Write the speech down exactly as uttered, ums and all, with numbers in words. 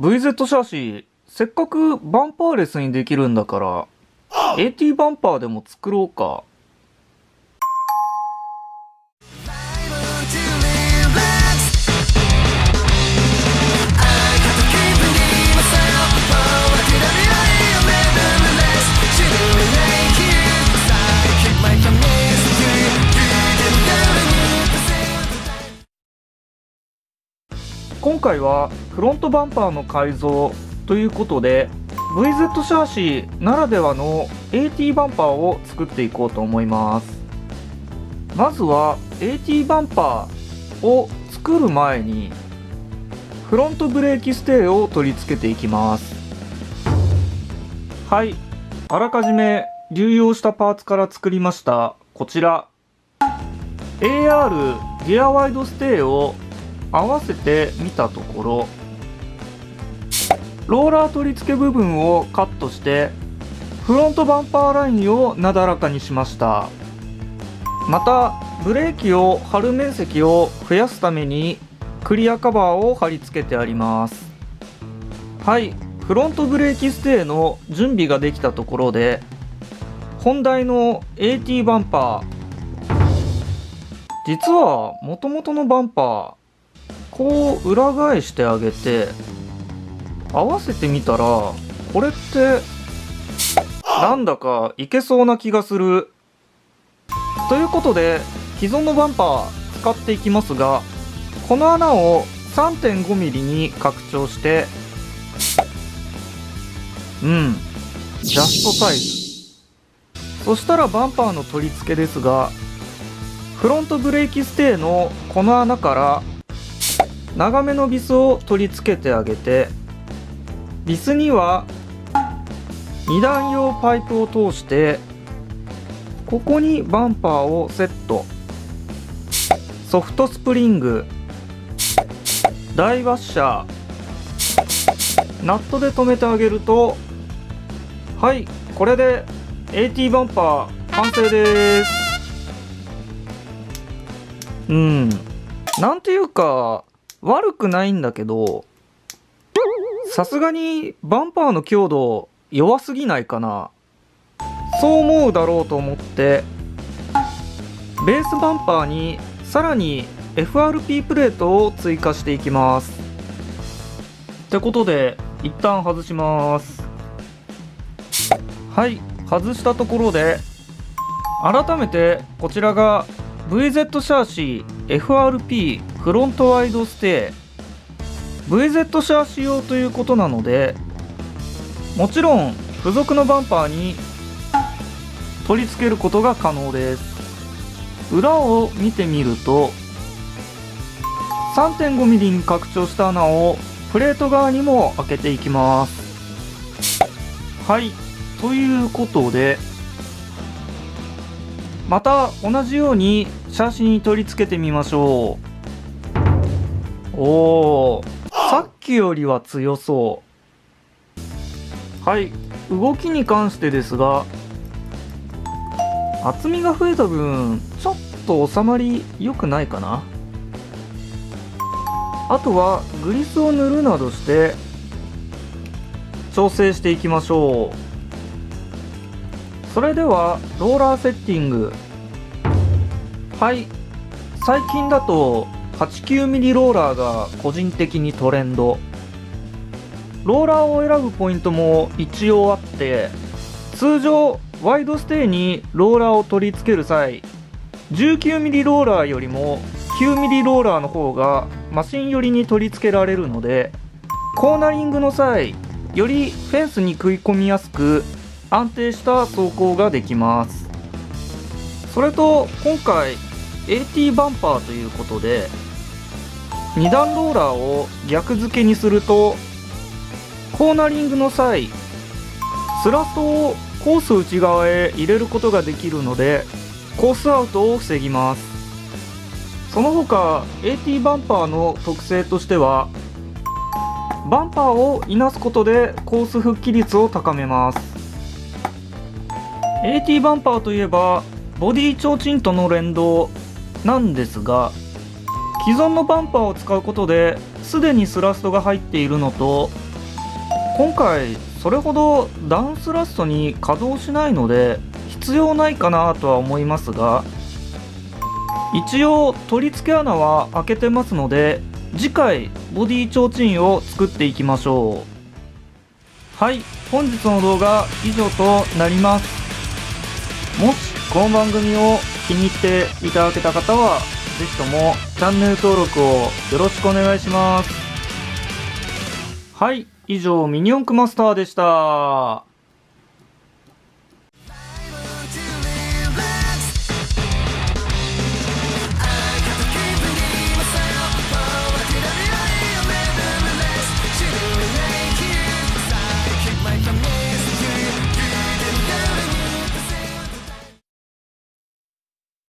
ブイゼット シャシー、せっかくバンパーレスにできるんだから エーティー バンパーでも作ろうか。今回はフロントバンパーの改造ということで ブイゼット シャーシーならではの エーティー バンパーを作っていこうと思います。まずは エーティー バンパーを作る前にフロントブレーキステーを取り付けていきます。はい、あらかじめ流用したパーツから作りましたこちら エーアール ギアワイドステーを合わせてみたところ、ローラー取り付け部分をカットしてフロントバンパーラインをなだらかにしました。またブレーキを貼る面積を増やすためにクリアカバーを貼り付けてあります。はい、フロントブレーキステーの準備ができたところで本題の エーティー バンパー、実は元々のバンパーこう裏返してあげて合わせてみたらこれってなんだかいけそうな気がするということで、既存のバンパー使っていきますが、この穴を さんてんごミリ に拡張して、うんジャストサイズ。そしたらバンパーの取り付けですが、フロントブレーキステーのこの穴から長めのビスを取り付けてあげて、ビスにはに段用パイプを通してここにバンパーをセット、ソフトスプリング、大ワッシャー、ナットで留めてあげると、はい、これで エーティー バンパー完成です。うん、なんていうか悪くないんだけど、さすがにバンパーの強度弱すぎないかな。そう思うだろうと思ってベースバンパーにさらに エフアールピー プレートを追加していきます。ってことで一旦外します。はい、外したところで改めてこちらが ブイゼット シャーシー エフアールピー フロントワイドステー ブイゼット シャーシー用ということなので、もちろん付属のバンパーに取り付けることが可能です。裏を見てみると さんてんごミリ に拡張した穴をプレート側にも開けていきます。はい、ということでまた同じようにシャーシーに取り付けてみましょう。おー、さっきよりは強そう。はい、動きに関してですが、厚みが増えた分ちょっと収まり良くないかな。あとはグリスを塗るなどして調整していきましょう。それではローラーセッティング。はい、最近だと はちきゅうミリ ローラーが個人的にトレンド。ローラーを選ぶポイントも一応あって、通常ワイドステーにローラーを取り付ける際 じゅうきゅうミリ ローラーよりも きゅうミリ ローラーの方がマシン寄りに取り付けられるので、コーナリングの際よりフェンスに食い込みやすく安定した走行ができます。それと今回 エーティー バンパーということでに段ローラーを逆付けにすると、コーナリングの際スラストをコース内側へ入れることができるのでコースアウトを防ぎます。その他 エーティー バンパーの特性としては、バンパーをいなすことでコース復帰率を高めます。エーティー バンパーといえばボディ提灯との連動なんですが、既存のバンパーを使うことですでにスラストが入っているのと今回それほどダウンスラストに稼働しないので必要ないかなとは思いますが、一応取り付け穴は開けてますので、次回ボディ提灯を作っていきましょう。はい、本日の動画以上となります。もしこの番組を気に入っていただけた方は是非ともチャンネル登録をよろしくお願いします。はい、以上ミニ四駆マスターでした。